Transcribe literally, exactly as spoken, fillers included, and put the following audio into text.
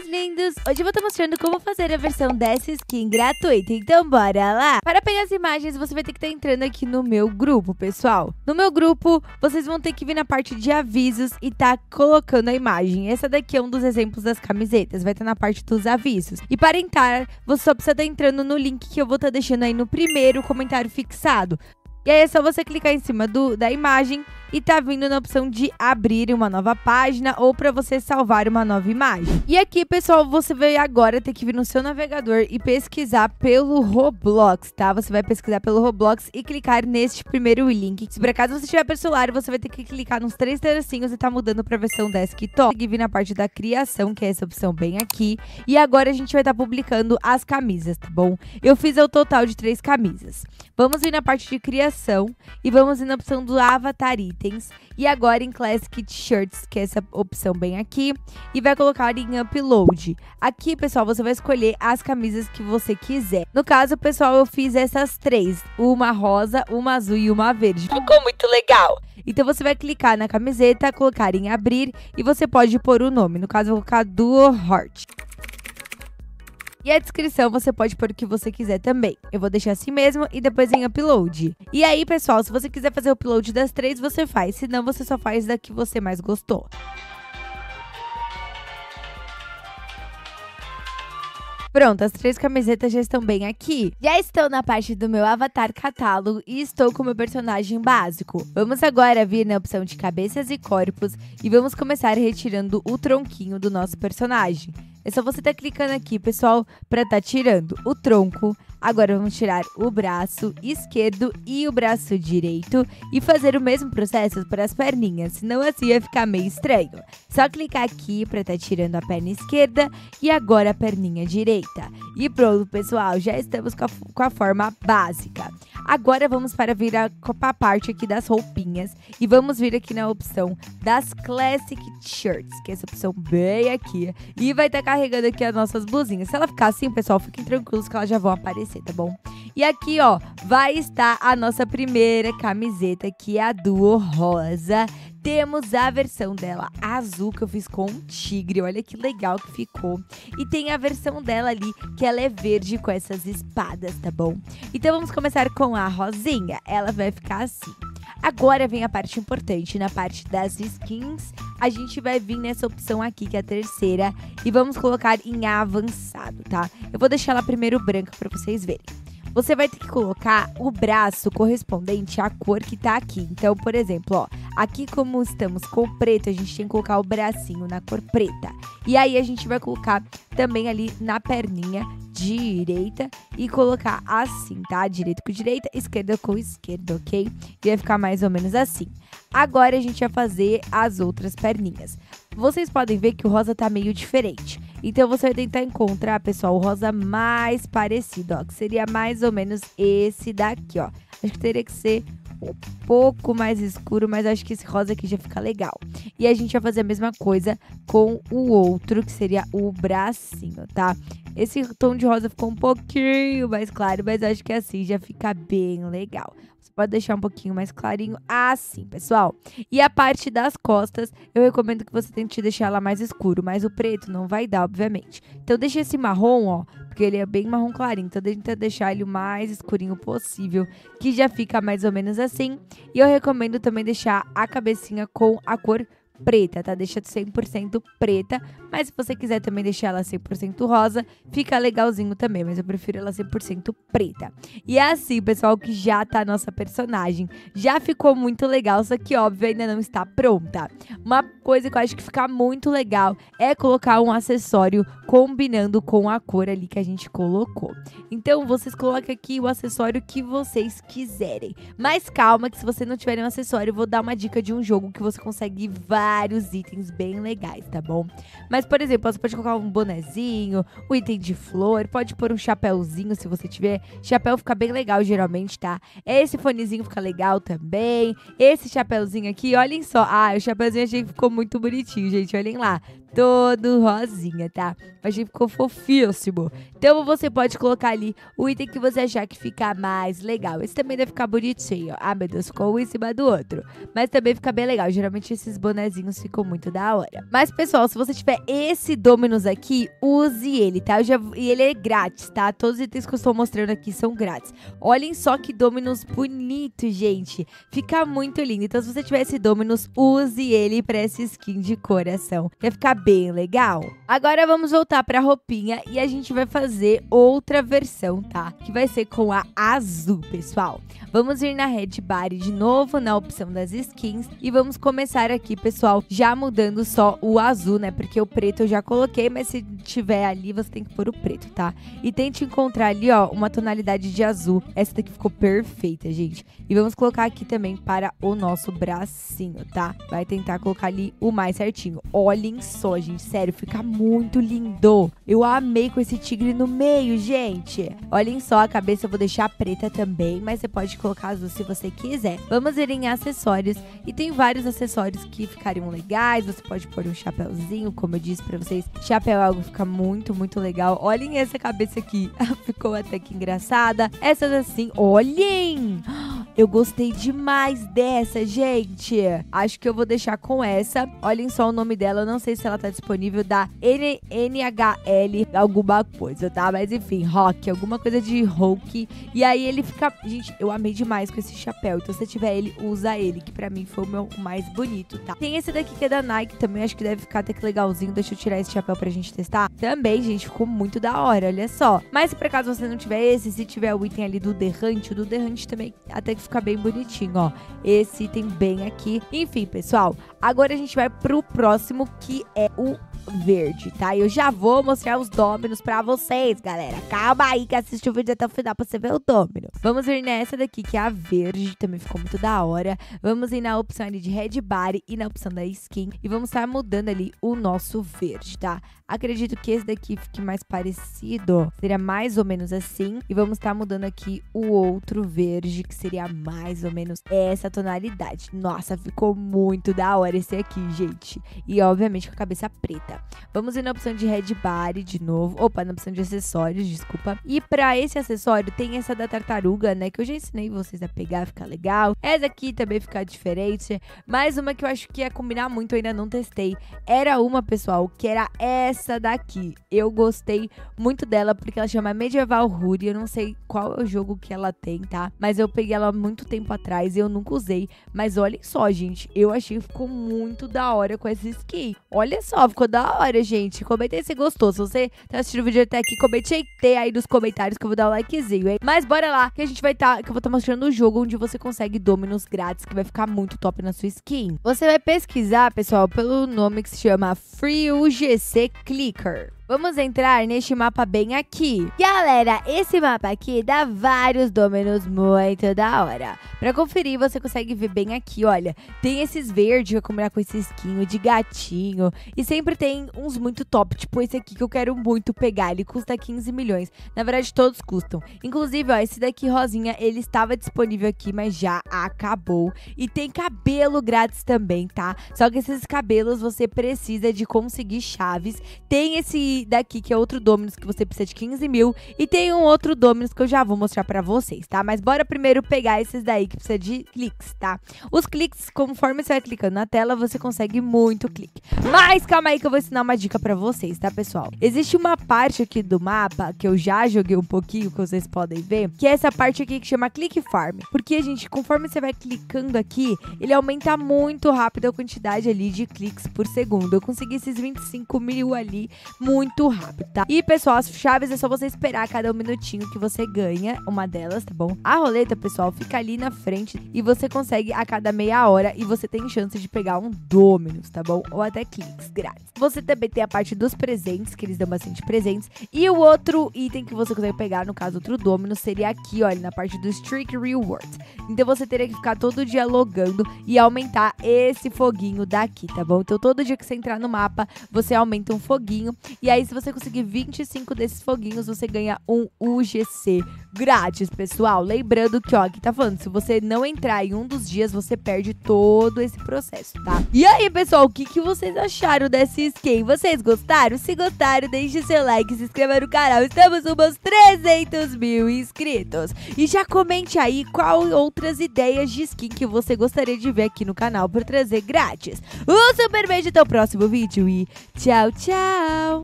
bem-vindos! Hoje eu vou estar mostrando como fazer a versão dessa skin gratuita, então bora lá! Para pegar as imagens, você vai ter que estar entrando aqui no meu grupo, pessoal. No meu grupo, vocês vão ter que vir na parte de avisos e tá colocando a imagem. Essa daqui é um dos exemplos das camisetas, vai estar na parte dos avisos. E para entrar, você só precisa estar entrando no link que eu vou estar deixando aí no primeiro comentário fixado. E aí é só você clicar em cima do, da imagem e tá vindo na opção de abrir uma nova página ou para você salvar uma nova imagem. E aqui, pessoal, você vai agora ter que vir no seu navegador e pesquisar pelo Roblox, tá? Você vai pesquisar pelo Roblox e clicar neste primeiro link. Se por acaso você tiver pelo celular, você vai ter que clicar nos três tracinhos e tá mudando pra versão desktop. E vir na parte da criação, que é essa opção bem aqui. E agora a gente vai estar publicando as camisas, tá bom? Eu fiz o total de três camisas. Vamos vir na parte de criação. E vamos ir na opção do avatar itens. E agora em classic t-shirts, que é essa opção bem aqui. E vai colocar em upload. Aqui, pessoal, você vai escolher as camisas que você quiser. No caso, pessoal, eu fiz essas três. Uma rosa, uma azul e uma verde. Ficou muito legal! Então você vai clicar na camiseta, colocar em abrir. E você pode pôr o nome. No caso, eu vou colocar Duo Heart. E a descrição você pode pôr o que você quiser também. Eu vou deixar assim mesmo e depois em upload. E aí, pessoal, se você quiser fazer o upload das três, você faz. Se não, você só faz da que você mais gostou. Pronto, as três camisetas já estão bem aqui. Já estou na parte do meu avatar catálogo e estou com o meu personagem básico. Vamos agora vir na opção de cabeças e corpos e vamos começar retirando o tronquinho do nosso personagem. É só você tá clicando aqui, pessoal, pra tá tirando o tronco. Agora vamos tirar o braço esquerdo e o braço direito e fazer o mesmo processo para as perninhas, senão assim ia ficar meio estranho. Só clicar aqui para estar tirando a perna esquerda e agora a perninha direita. E pronto, pessoal, já estamos com a, com a forma básica. Agora vamos para vir a, a parte aqui das roupinhas e vamos vir aqui na opção das classic shirts, que é essa opção bem aqui, e vai estar carregando aqui as nossas blusinhas. Se ela ficar assim, pessoal, fiquem tranquilos que elas já vão aparecer, tá bom? E aqui, ó, vai estar a nossa primeira camiseta, que é a Duo Rosa. Temos a versão dela azul, que eu fiz com um tigre, olha que legal que ficou. E tem a versão dela ali, que ela é verde com essas espadas, tá bom? Então vamos começar com a rosinha, ela vai ficar assim. Agora vem a parte importante, na parte das skins, a gente vai vir nessa opção aqui, que é a terceira, e vamos colocar em avançado, tá? Eu vou deixar ela primeiro branca pra vocês verem. Você vai ter que colocar o braço correspondente à cor que tá aqui. Então, por exemplo, ó, aqui como estamos com preto, a gente tem que colocar o bracinho na cor preta. E aí a gente vai colocar também ali na perninha direita e colocar assim, tá? Direita com direita, esquerda com esquerda, ok? E vai ficar mais ou menos assim. Agora a gente vai fazer as outras perninhas. Vocês podem ver que o rosa tá meio diferente. Então você vai tentar encontrar, pessoal, o rosa mais parecido, ó. Que seria mais ou menos esse daqui, ó. Acho que teria que ser um pouco mais escuro, mas acho que esse rosa aqui já fica legal. E a gente vai fazer a mesma coisa com o outro, que seria o bracinho, tá? Esse tom de rosa ficou um pouquinho mais claro, mas acho que assim já fica bem legal. Você pode deixar um pouquinho mais clarinho assim, pessoal. E a parte das costas, eu recomendo que você tente deixar ela mais escuro, mas o preto não vai dar, obviamente. Então deixa esse marrom, ó, porque ele é bem marrom clarinho, então tenta deixar ele o mais escurinho possível, que já fica mais ou menos assim. E eu recomendo também deixar a cabecinha com a cor preta, tá? Deixa cem por cento preta, mas se você quiser também deixar ela cem por cento rosa, fica legalzinho também, mas eu prefiro ela cem por cento preta. E é assim, pessoal, que já tá a nossa personagem. Já ficou muito legal, só que, óbvio, ainda não está pronta. Uma coisa que eu acho que fica muito legal é colocar um acessório combinando com a cor ali que a gente colocou. Então, vocês colocam aqui o acessório que vocês quiserem. Mas calma, que se você não tiver um acessório, eu vou dar uma dica de um jogo que você consegue várias vários itens bem legais, tá bom? Mas, por exemplo, você pode colocar um bonezinho, um item de flor, pode pôr um chapéuzinho se você tiver. Chapéu fica bem legal, geralmente, tá? Esse fonezinho fica legal também. Esse chapéuzinho aqui, olhem só. Ah, o chapéuzinho achei que ficou muito bonitinho, gente. Olhem lá. todo rosinha, tá? Achei que ficou fofíssimo. Então você pode colocar ali o item que você achar que fica mais legal. Esse também deve ficar bonitinho. Ah, meu Deus, ficou um em cima do outro. Mas também fica bem legal. Geralmente esses bonezinhos ficam muito da hora. Mas, pessoal, se você tiver esse Dominus aqui, use ele, tá? Eu já... E ele é grátis, tá? Todos os itens que eu estou mostrando aqui são grátis. Olhem só que Dominus bonito, gente. Fica muito lindo. Então, se você tiver esse Dominus, use ele pra essa skin de coração. Vai ficar bem legal. Agora, vamos voltar pra roupinha e a gente vai fazer outra versão, tá? Que vai ser com a azul, pessoal. Vamos vir na Red Bar de novo, na opção das skins. E vamos começar aqui, pessoal, já mudando só o azul, né? Porque o preto eu já coloquei, mas se tiver ali, você tem que pôr o preto, tá? E tente encontrar ali, ó, uma tonalidade de azul. Essa daqui ficou perfeita, gente. E vamos colocar aqui também para o nosso bracinho, tá? Vai tentar colocar ali o mais certinho. Olhem só, gente. Sério, fica muito lindo. Eu amei com esse tigre no meio, gente. Olhem só, a cabeça eu vou deixar preta também, mas você pode colocar azul se você quiser. Vamos ir em acessórios. E tem vários acessórios que ficariam legais. Você pode pôr um chapéuzinho, como eu disse pra vocês. Chapéu é algo que fica muito, muito legal. Olhem essa cabeça aqui. Ficou até que engraçada. Essas assim, olhem! Eu gostei demais dessa, gente. Acho que eu vou deixar com essa. Olhem só o nome dela. Eu não sei se ela tá disponível da N H L alguma coisa, tá? Mas enfim, Rock. Alguma coisa de Hulk. E aí ele fica... Gente, eu amei demais com esse chapéu. Então se você tiver ele, usa ele. Que pra mim foi o meu mais bonito, tá? Tem esse daqui que é da Nike também. Acho que deve ficar até que legalzinho. Deixa eu tirar esse chapéu pra gente testar. Também, gente, ficou muito da hora. Olha só. Mas se por acaso você não tiver esse, se tiver o item ali do Derrante, o do Derrante também até que fica bem bonitinho, ó. Esse item bem aqui. Enfim, pessoal, agora a gente vai pro próximo, que é o verde, tá? Eu já vou mostrar os Dominus pra vocês, galera. Calma aí que assiste o vídeo até o final pra você ver o Domino. Vamos vir nessa daqui, que é a verde. Também ficou muito da hora. Vamos ir na opção ali de Red Body e na opção da skin. E vamos estar mudando ali o nosso verde, tá? Acredito que esse daqui fique mais parecido. Seria mais ou menos assim. E vamos estar mudando aqui o outro verde, que seria mais ou menos essa tonalidade. Nossa, ficou muito da hora esse aqui, gente. E obviamente com a cabeça preta. Vamos ir na opção de Red Bar de novo. Opa, na opção de acessórios, desculpa. E pra esse acessório tem essa da tartaruga, né? Que eu já ensinei vocês a pegar, fica legal. Essa aqui também fica diferente. Mais uma que eu acho que ia combinar muito, eu ainda não testei. Era uma, pessoal, que era essa daqui. Eu gostei muito dela porque ela chama Medieval Hood. Eu não sei qual é o jogo que ela tem, tá? Mas eu peguei ela há muito tempo atrás e eu nunca usei. Mas olhem só, gente. Eu achei que ficou muito da hora com essa skin. Olha só, ficou da hora, gente. Comentei se gostou. Se você tá assistindo o vídeo até aqui, comente aí nos comentários que eu vou dar um likezinho, hein? Mas bora lá, que a gente vai estar, tá, que eu vou estar tá mostrando o jogo onde você consegue Dominus grátis, que vai ficar muito top na sua skin. Você vai pesquisar, pessoal, pelo nome que se chama Free U G C Clicker. Vamos entrar neste mapa bem aqui. Galera, esse mapa aqui dá vários Dominus muito da hora. Pra conferir, você consegue ver bem aqui, olha. Tem esses verdes que vai combinar com esse skin de gatinho. E sempre tem uns muito top, tipo esse aqui que eu quero muito pegar. Ele custa quinze milhões. Na verdade, todos custam. Inclusive, ó, esse daqui rosinha, ele estava disponível aqui, mas já acabou. E tem cabelo grátis também, tá? Só que esses cabelos você precisa de conseguir chaves. Tem esse daqui, que é outro Dominus, que você precisa de quinze mil. E tem um outro Dominus que eu já vou mostrar pra vocês, tá? Mas bora primeiro pegar esses daí, que precisa de cliques, tá? Os cliques, conforme você vai clicando na tela, você consegue muito clique. Mas calma aí que eu vou ensinar uma dica pra vocês, tá, pessoal? Existe uma parte aqui do mapa, que eu já joguei um pouquinho, que vocês podem ver, que é essa parte aqui que chama Click Farm. Porque, gente, conforme você vai clicando aqui, ele aumenta muito rápido a quantidade ali de cliques por segundo. Eu consegui esses vinte e cinco mil ali, muito muito rápido, tá? E, pessoal, as chaves é só você esperar cada um minutinho que você ganha uma delas, tá bom? A roleta, pessoal, fica ali na frente e você consegue a cada meia hora e você tem chance de pegar um Dominus, tá bom? Ou até cliques grátis. Você também tem a parte dos presentes, que eles dão bastante presentes. E o outro item que você consegue pegar, no caso, outro Dominus, seria aqui, olha, na parte dos Trick Rewards. Então, você teria que ficar todo dia logando e aumentar esse foguinho daqui, tá bom? Então, todo dia que você entrar no mapa, você aumenta um foguinho e aí aí, se você conseguir vinte e cinco desses foguinhos, você ganha um U G C grátis, pessoal. Lembrando que, ó, aqui tá falando, se você não entrar em um dos dias, você perde todo esse processo, tá? E aí, pessoal, o que, que vocês acharam dessa skin? Vocês gostaram? Se gostaram, deixe seu like, se inscreva no canal. Estamos rumo aos trezentos mil inscritos. E já comente aí qual outras ideias de skin que você gostaria de ver aqui no canal para trazer grátis. Um super beijo até o próximo vídeo e tchau, tchau!